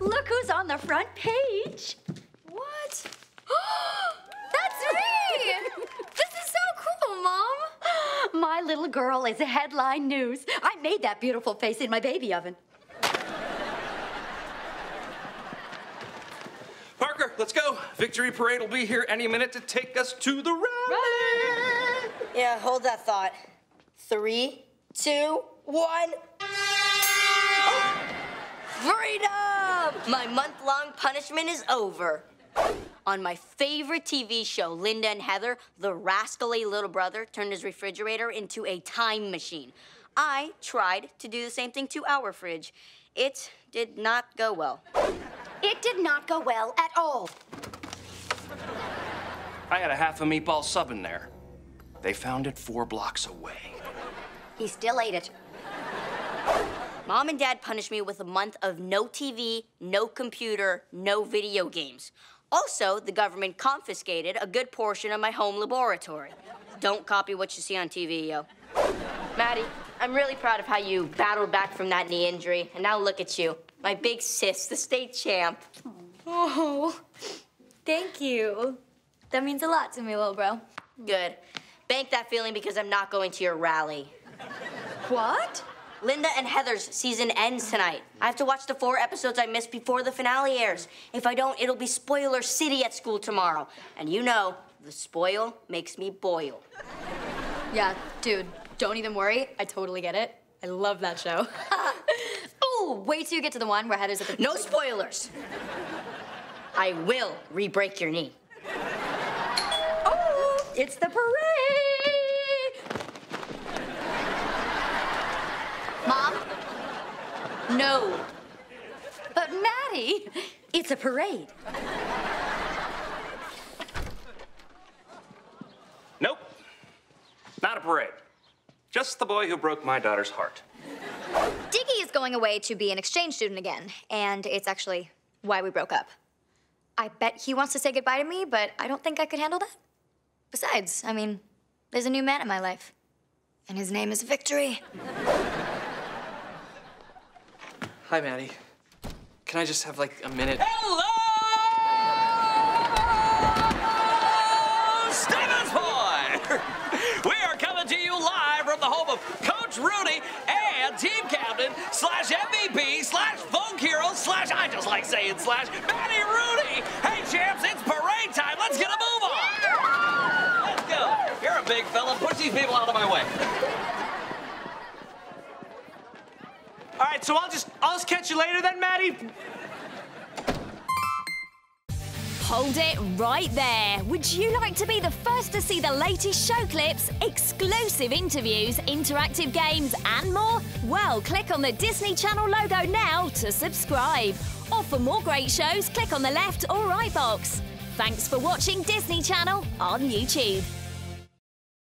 Look who's on the front page. What? That's me! This is so cool, Mom. My little girl is headline news. I made that beautiful face in my baby oven. Parker, let's go. Victory Parade will be here any minute to take us to the rally. Yeah, hold that thought. 3, 2, 1. Oh. Freedom! My month-long punishment is over. On my favorite TV show, Linda and Heather, the rascally little brother turned his refrigerator into a time machine. I tried to do the same thing to our fridge. It did not go well. It did not go well at all. I had a half a meatball sub in there. They found it 4 blocks away. He still ate it. Mom and Dad punished me with a month of no TV, no computer, no video games. Also, the government confiscated a good portion of my home laboratory. Don't copy what you see on TV, yo. Maddie, I'm really proud of how you battled back from that knee injury. And now look at you, my big sis, the state champ. Oh, thank you. That means a lot to me, little bro. Good. Bank that feeling because I'm not going to your rally. What? Linda and Heather's season ends tonight. I have to watch the 4 episodes I missed before the finale airs. If I don't, it'll be spoiler city at school tomorrow. And you know, the spoil makes me boil. Yeah, dude, don't even worry. I totally get it. I love that show. Oh, wait till you get to the one where Heather's at the... No spoilers. I will re-break your knee. Oh, it's the parade. Mom? No. But Maddie, it's a parade. Nope. Not a parade. Just the boy who broke my daughter's heart. Diggy is going away to be an exchange student again, and it's actually why we broke up. I bet he wants to say goodbye to me, but I don't think I could handle that. Besides, I mean, there's a new man in my life, and his name is Victory. Hi, Maddie. Can I just have, like, a minute? Hello, Stevens Boy! We are coming to you live from the home of Coach Rooney and team captain / MVP / folk hero / I just like saying / Maddie Rooney! Hey, champs, it's parade time. Let's get a move on! Let's go. You're a big fella. Push these people out of my way. All right, so I'll just catch you later then, Maddie. Hold it right there. Would you like to be the first to see the latest show clips, exclusive interviews, interactive games, and more? Well, click on the Disney Channel logo now to subscribe. Or for more great shows, click on the left or right box. Thanks for watching Disney Channel on YouTube.